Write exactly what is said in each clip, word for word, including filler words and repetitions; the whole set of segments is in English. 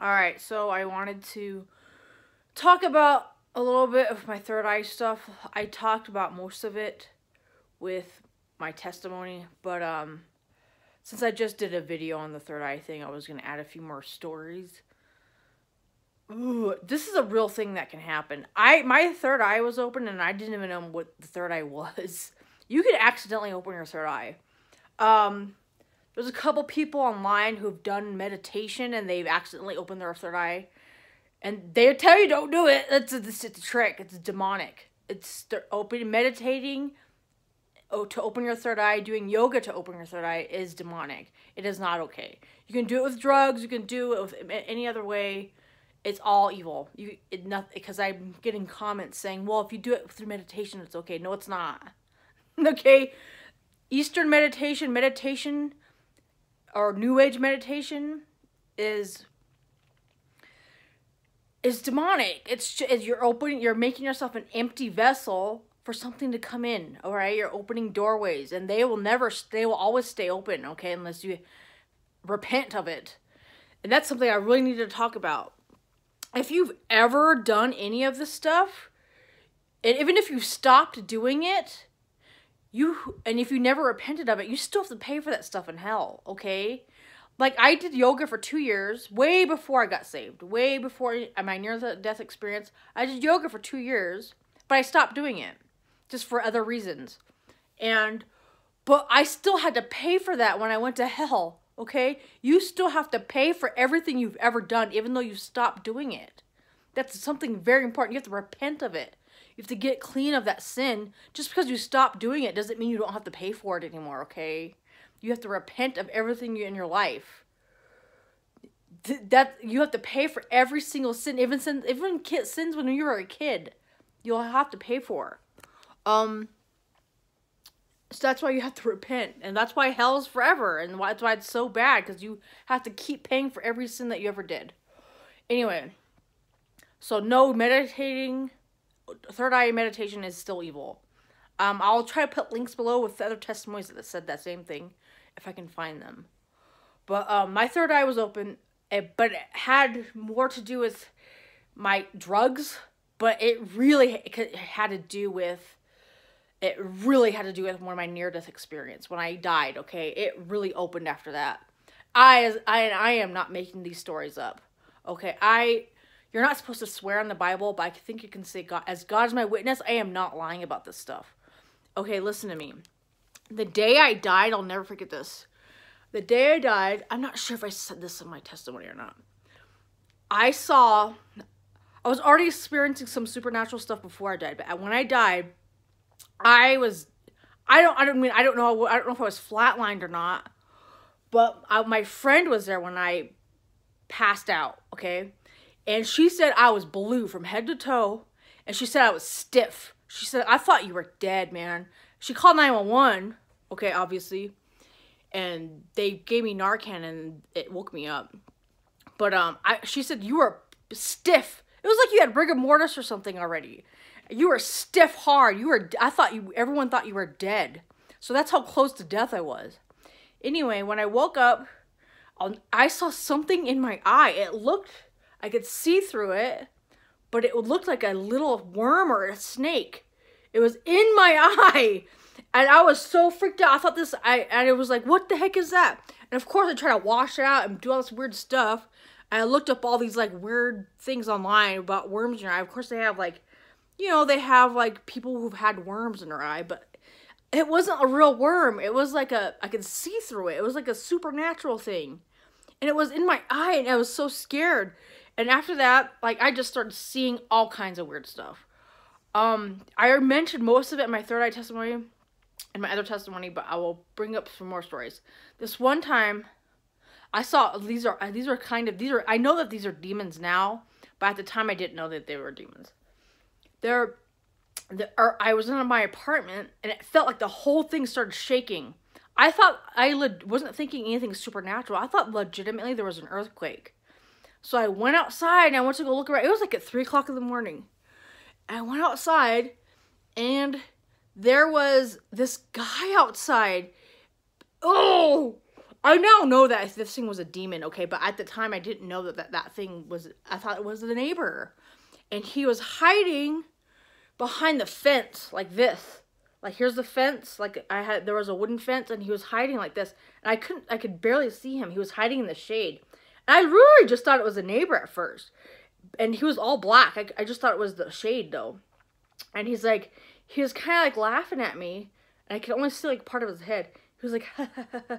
Alright, so I wanted to talk about a little bit of my third eye stuff. I talked about most of it with my testimony, but um, since I just did a video on the third eye thing, I was going to add a few more stories. Ooh, this is a real thing that can happen. I My third eye was open, and I didn't even know what the third eye was. You could accidentally open your third eye. Um... There's a couple people online who've done meditation and they've accidentally opened their third eye. And they tell you don't do it. That's a, it's a trick. It's demonic. It's they're open, meditating oh, to open your third eye, doing yoga to open your third eye is demonic. It is not okay. You can do it with drugs. You can do it with any other way. It's all evil. You it, nothing Because I'm getting comments saying, well, if you do it through meditation, it's okay. No, it's not. Okay? Eastern meditation, meditation... or New Age meditation is is demonic. It's just, you're opening, you're making yourself an empty vessel for something to come in. All right, you're opening doorways, and they will never, they will always stay open. Okay, unless you repent of it, and that's something I really need to talk about. If you've ever done any of this stuff, and even if you stopped doing it. You, and if you never repented of it, you still have to pay for that stuff in hell, okay? Like, I did yoga for two years, way before I got saved, way before my near-death experience. I did yoga for two years, but I stopped doing it, just for other reasons. And, but I still had to pay for that when I went to hell, okay? You still have to pay for everything you've ever done, even though you stopped doing it. That's something very important. You have to repent of it. You have to get clean of that sin. Just because you stop doing it doesn't mean you don't have to pay for it anymore, okay? You have to repent of everything in your life. That you have to pay for every single sin, even sin, even kid, sins when you were a kid. You'll have to pay for. Um, so that's why you have to repent, and that's why hell's forever, and that's why it's so bad, because you have to keep paying for every sin that you ever did. Anyway, so no meditating. Third eye meditation is still evil. Um, I'll try to put links below with the other testimonies that said that same thing, if I can find them. But um, my third eye was open, but it had more to do with my drugs. But it really it had to do with it really had to do with one of my near-death experience when I died. Okay, it really opened after that. I I I am not making these stories up. Okay, I. You're not supposed to swear on the Bible, but I think you can say, God, as God is my witness, I am not lying about this stuff. Okay, listen to me. The day I died, I'll never forget this. The day I died, I'm not sure if I said this in my testimony or not. I saw, I was already experiencing some supernatural stuff before I died, but when I died, I was, I don't, I don't mean, I don't know, I don't know if I was flatlined or not, but I, my friend was there when I passed out, okay? And she said I was blue from head to toe. And she said I was stiff. She said, I thought you were dead, man. She called nine one one, okay, obviously. And they gave me Narcan and it woke me up. But um, I, she said, you were stiff. It was like you had rigor mortis or something already. You were stiff hard. You were, I thought you, everyone thought you were dead. So that's how close to death I was. Anyway, when I woke up, I saw something in my eye. It looked... I could see through it, but it looked like a little worm or a snake. It was in my eye, and I was so freaked out. I thought this, I and it was like, what the heck is that? And of course, I tried to wash it out and do all this weird stuff. I looked up all these like weird things online about worms in your eye. Of course, they have like, you know, they have like people who've had worms in their eye, but it wasn't a real worm. It was like a, I could see through it. It was like a supernatural thing, and it was in my eye, and I was so scared. And after that, like, I just started seeing all kinds of weird stuff. Um, I mentioned most of it in my third eye testimony and my other testimony, but I will bring up some more stories. This one time, I saw, these are, these are kind of, these are, I know that these are demons now, but at the time I didn't know that they were demons. There, there are, I was in my apartment, and it felt like the whole thing started shaking. I thought, I le- wasn't thinking anything supernatural. I thought legitimately there was an earthquake. So I went outside and I went to go look around. It was like at three o'clock in the morning. I went outside and there was this guy outside. Oh, I now know that this thing was a demon, okay? But at the time, I didn't know that that, that thing was, I thought it was the neighbor. And he was hiding behind the fence like this. Like, here's the fence. Like, I had, there was a wooden fence, and he was hiding like this. And I couldn't, I could barely see him. He was hiding in the shade. And I really just thought it was a neighbor at first. And he was all black. I, I just thought it was the shade, though. And he's like, he was kind of like laughing at me. And I could only see like part of his head. He was like, ha, ha, ha, ha.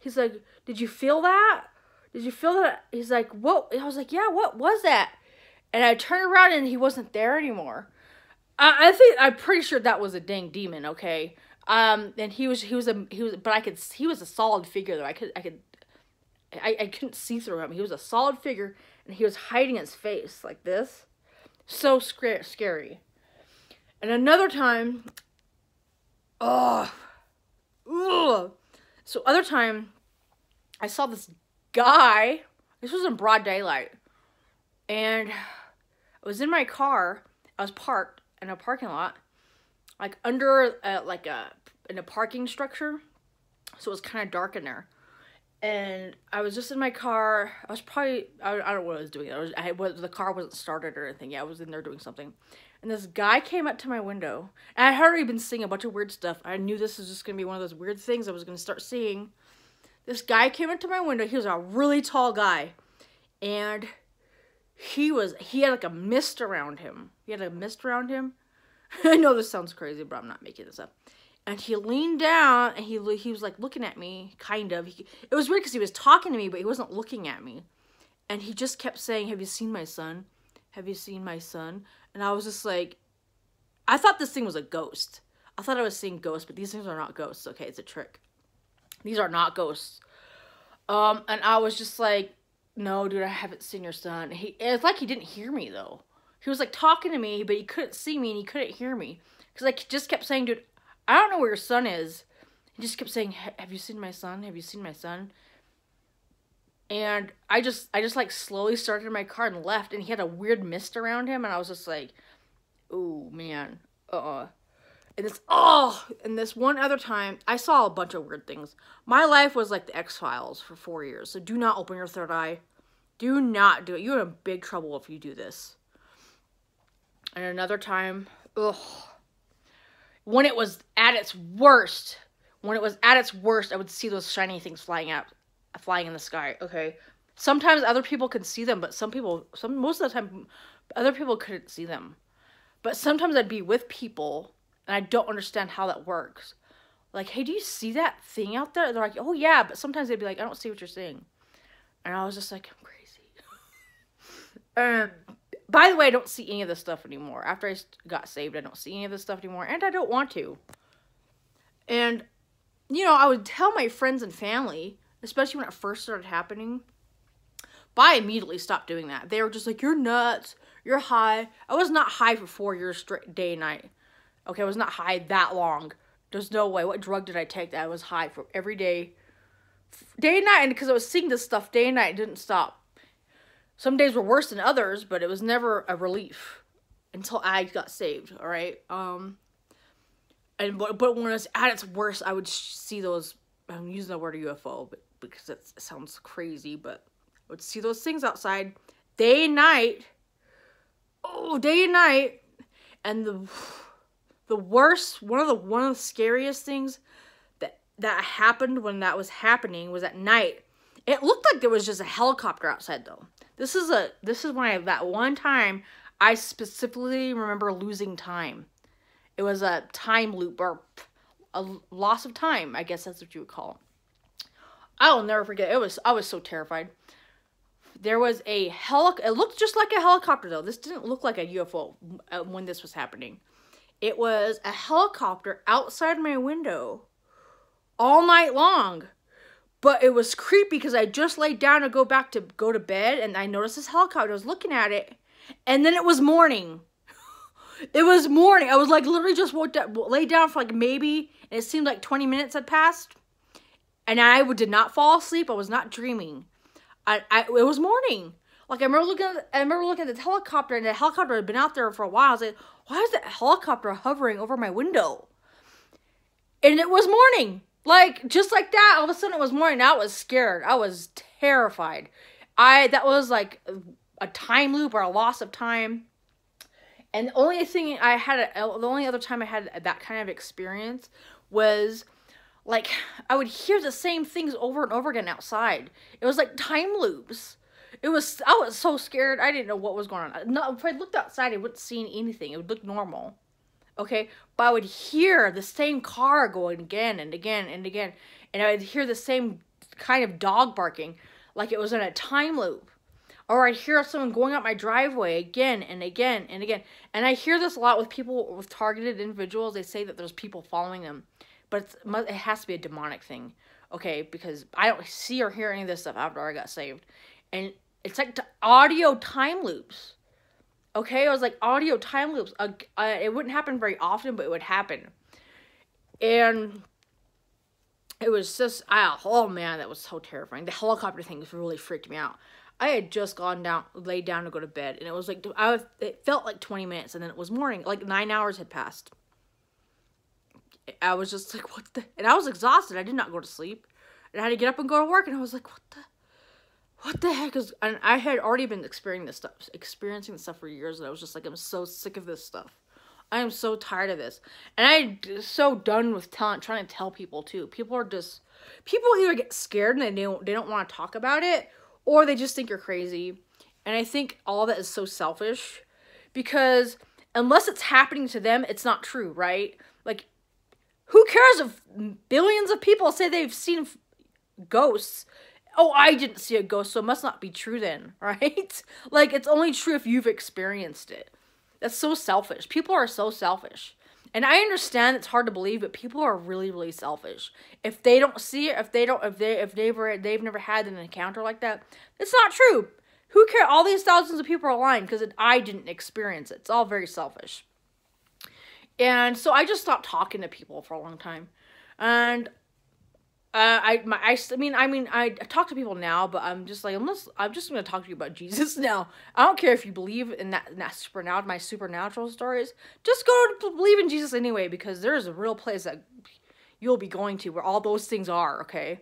He's like, did you feel that? Did you feel that? He's like, what? I was like, yeah, what was that? And I turned around and he wasn't there anymore. I, I think, I'm pretty sure that was a dang demon, okay? Um, and he was, he was a, he was, but I could, he was a solid figure though. I could, I could, I, I couldn't see through him. He was a solid figure and he was hiding his face like this. So scary, scary. And another time, oh, ugh. So other time, I saw this guy. This was in broad daylight. And I was in my car. I was parked in a parking lot, like under a, like a in a parking structure. So it was kind of dark in there. And I was just in my car. I was probably, I, I don't know what I was doing. I was, I was, the car wasn't started or anything. Yeah, I was in there doing something. And this guy came up to my window. And I had already been seeing a bunch of weird stuff. I knew this was just going to be one of those weird things I was going to start seeing. This guy came up to my window. He was a really tall guy. And he was, he had like a mist around him. He had a mist around him. I know this sounds crazy, but I'm not making this up. And he leaned down, and he he was, like, looking at me, kind of. He, it was weird because he was talking to me, but he wasn't looking at me. And he just kept saying, have you seen my son? Have you seen my son? And I was just like, I thought this thing was a ghost. I thought I was seeing ghosts, but these things are not ghosts, okay? It's a trick. These are not ghosts. Um, and I was just like, no, dude, I haven't seen your son. He, it's like he didn't hear me, though. He was, like, talking to me, but he couldn't see me, and he couldn't hear me. Because I just kept saying, dude, I don't know where your son is. He just kept saying, have you seen my son? Have you seen my son? And I just, I just like slowly started in my car and left. And he had a weird mist around him. And I was just like, oh man, uh-uh. And this, oh, and this one other time, I saw a bunch of weird things. My life was like the X-Files for four years. So do not open your third eye. Do not do it. You're in big trouble if you do this. And another time, ugh. When it was at its worst, when it was at its worst, I would see those shiny things flying out, flying in the sky, okay? Sometimes other people could see them, but some people, some most of the time, other people couldn't see them. But sometimes I'd be with people, and I don't understand how that works. Like, hey, do you see that thing out there? And they're like, oh, yeah, but sometimes they'd be like, I don't see what you're seeing. And I was just like, I'm crazy. um... By the way, I don't see any of this stuff anymore. After I got saved, I don't see any of this stuff anymore. And I don't want to. And, you know, I would tell my friends and family, especially when it first started happening, but I immediately stopped doing that. They were just like, you're nuts. You're high. I was not high for four years straight, day and night. Okay, I was not high that long. There's no way. What drug did I take that I was high for every day? Day and night. And because I was seeing this stuff day and night, it didn't stop. Some days were worse than others, but it was never a relief until I got saved, all right? Um, and But, but when it was at its worst, I would see those, I'm using the word U F O but, because it sounds crazy, but I would see those things outside day and night. Oh, day and night. And the the worst, one of the one of the scariest things that, that happened when that was happening was at night. It looked like there was just a helicopter outside, though. This is a this is when I that one time I specifically remember losing time. It was a time loop or a loss of time. I guess that's what you would call it. I will never forget. It was I was so terrified. There was a heli. It looked just like a helicopter though. This didn't look like a U F O when this was happening. It was a helicopter outside my window all night long. But it was creepy because I just laid down to go back to go to bed and I noticed this helicopter. I was looking at it and then it was morning. It was morning. I was like literally just woke up, laid down for like maybe, and it seemed like twenty minutes had passed. And I did not fall asleep. I was not dreaming. I, I It was morning. Like I remember looking at, I remember looking at the helicopter and the helicopter had been out there for a while. I was like, why is that helicopter hovering over my window? And it was morning. Like, just like that, all of a sudden it was morning. I was scared. I was terrified. I, that was like a time loop or a loss of time. And the only thing I had, the only other time I had that kind of experience was, like, I would hear the same things over and over again outside. It was like time loops. It was, I was so scared. I didn't know what was going on. No, if I looked outside, I wouldn't see anything. It would look normal. Okay, but I would hear the same car going again and again and again. And I would hear the same kind of dog barking, like it was in a time loop. Or I'd hear someone going up my driveway again and again and again. And I hear this a lot with people, with targeted individuals. They say that there's people following them. But it's, it has to be a demonic thing. Okay, because I don't see or hear any of this stuff after I got saved. And it's like audio time loops. Okay, it was like audio time loops. Uh, uh, it wouldn't happen very often, but it would happen. And it was just, I, oh man, that was so terrifying. The helicopter thing really freaked me out. I had just gone down, laid down to go to bed. And it was like, I was, it felt like twenty minutes. And then it was morning. Like nine hours had passed. I was just like, what the? And I was exhausted. I did not go to sleep. And I had to get up and go to work. And I was like, what the? What the heck is... And I had already been experiencing this stuff, experiencing this stuff for years. And I was just like, I'm so sick of this stuff. I am so tired of this. And I'm so done with telling, trying to tell people, too. People are just... People either get scared and they don't, they don't want to talk about it. Or they just think you're crazy. And I think all that is so selfish. Because unless it's happening to them, it's not true, right? Like, who cares if billions of people say they've seen ghosts? Oh, I didn't see a ghost, so it must not be true then, right? Like, it's only true if you've experienced it. That's so selfish. People are so selfish. And I understand it's hard to believe, but people are really, really selfish. If they don't see it, if they don't, if they, if they've, they've never had an encounter like that, it's not true. Who cares? All these thousands of people are lying because I didn't experience it. It's all very selfish. And so I just stopped talking to people for a long time. And uh, I, my, I, I mean, I mean, I talk to people now, but I'm just like, I'm just, I'm just going to talk to you about Jesus now. I don't care if you believe in that, in that supernatural, my supernatural stories. Just go to believe in Jesus anyway, because there's a real place that you'll be going to where all those things are, okay?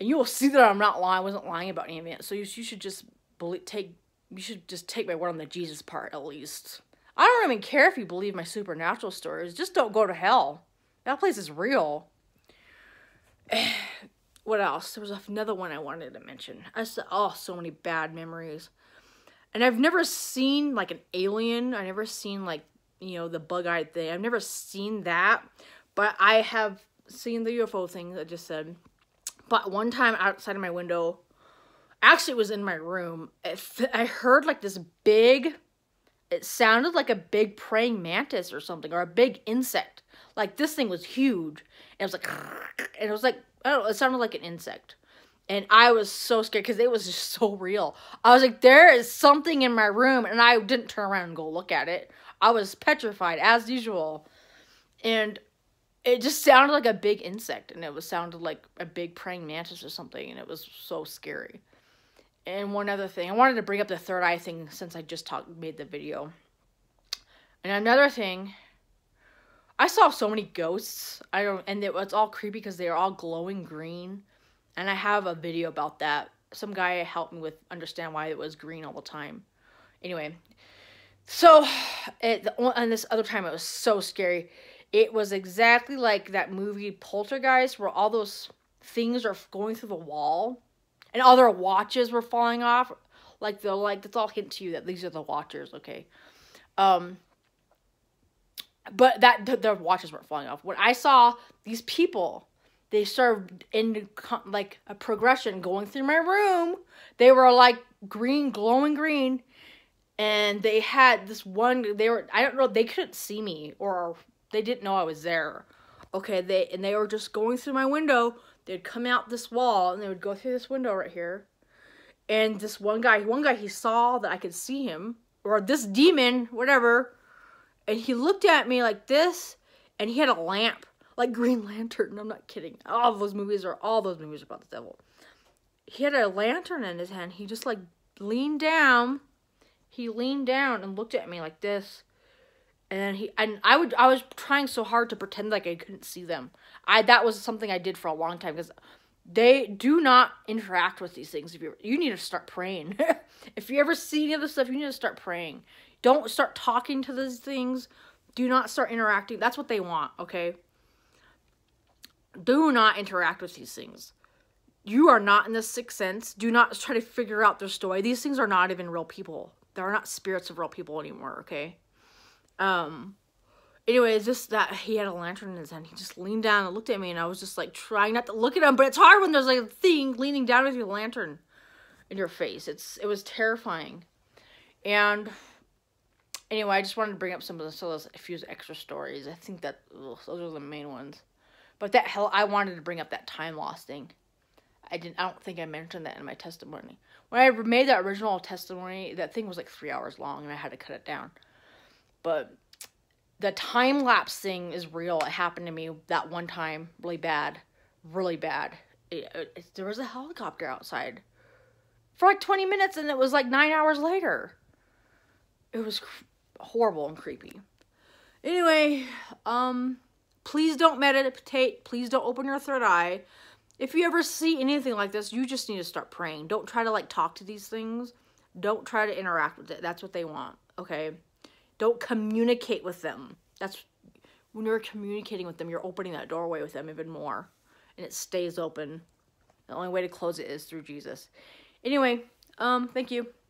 And you will see that I'm not lying. I wasn't lying about any of it. So you, you should just believe, take, you should just take my word on the Jesus part, at least. I don't even care if you believe my supernatural stories. Just don't go to hell. That place is real. What else? There was another one I wanted to mention. I saw, oh, so many bad memories. And I've never seen, like, an alien. I've never seen, like, you know, the bug-eyed thing. I've never seen that. But I have seen the U F O thing that I just said. But one time outside of my window, actually it was in my room, it, I heard, like, this big... It sounded like a big praying mantis or something, or a big insect. Like, this thing was huge. And it was like, and it was like, I don't know, it sounded like an insect. And I was so scared because it was just so real. I was like, there is something in my room. And I didn't turn around and go look at it. I was petrified, as usual. And it just sounded like a big insect. And it was sounded like a big praying mantis or something. And it was so scary. And one other thing, I wanted to bring up the third eye thing since I just talked, made the video. And another thing, I saw so many ghosts. I don't, and it, it's all creepy because they are all glowing green. And I have a video about that. Some guy helped me with understand why it was green all the time. Anyway, so it, and this other time it was so scary. It was exactly like that movie Poltergeist, where all those things are going through the wall. And all their watches were falling off. Like, they're like, that's all hint to you that these are the watchers, okay? Um, but that, th their watches weren't falling off. When I saw these people, they started in, like, a progression going through my room. They were, like, green, glowing green. And they had this one, they were, I don't know, they couldn't see me. Or they didn't know I was there. Okay, they and they were just going through my window. They'd come out this wall, and they would go through this window right here. And this one guy, one guy he saw that I could see him, or this demon, whatever. And he looked at me like this, and he had a lamp, like Green Lantern. I'm not kidding. All those movies are, all those movies are about the devil. He had a lantern in his hand. He just, like, leaned down. He leaned down and looked at me like this. And then he and I would I was trying so hard to pretend like I couldn't see them. I that was something I did for a long time, because they do not interact with these things. If you you need to start praying. If you ever see any of this stuff, you need to start praying. Don't start talking to these things. Do not start interacting. That's what they want, okay? Do not interact with these things. You are not in the sixth sense. Do not try to figure out their story. These things are not even real people. They're not spirits of real people anymore, okay? Um, anyways, just that he had a lantern in his hand. He just leaned down and looked at me, and I was just, like, trying not to look at him. But it's hard when there's, like, a thing leaning down with your lantern in your face. It's It was terrifying. And anyway, I just wanted to bring up some of those a few extra stories. I think that ugh, those are the main ones. But that hell, I wanted to bring up that time loss thing. I didn't. I don't think I mentioned that in my testimony. When I made that original testimony, that thing was like three hours long, and I had to cut it down. But the time lapse thing is real. It happened to me that one time, really bad, really bad. It, it, it, there was a helicopter outside for like twenty minutes, and it was like nine hours later. It was cr- horrible and creepy. Anyway, um, please don't meditate. Please don't open your third eye. If you ever see anything like this, you just need to start praying. Don't try to, like, talk to these things. Don't try to interact with it. That's what they want, okay? Don't communicate with them. That's when you're communicating with them, you're opening that doorway with them even more. And it stays open. The only way to close it is through Jesus. Anyway, um, thank you.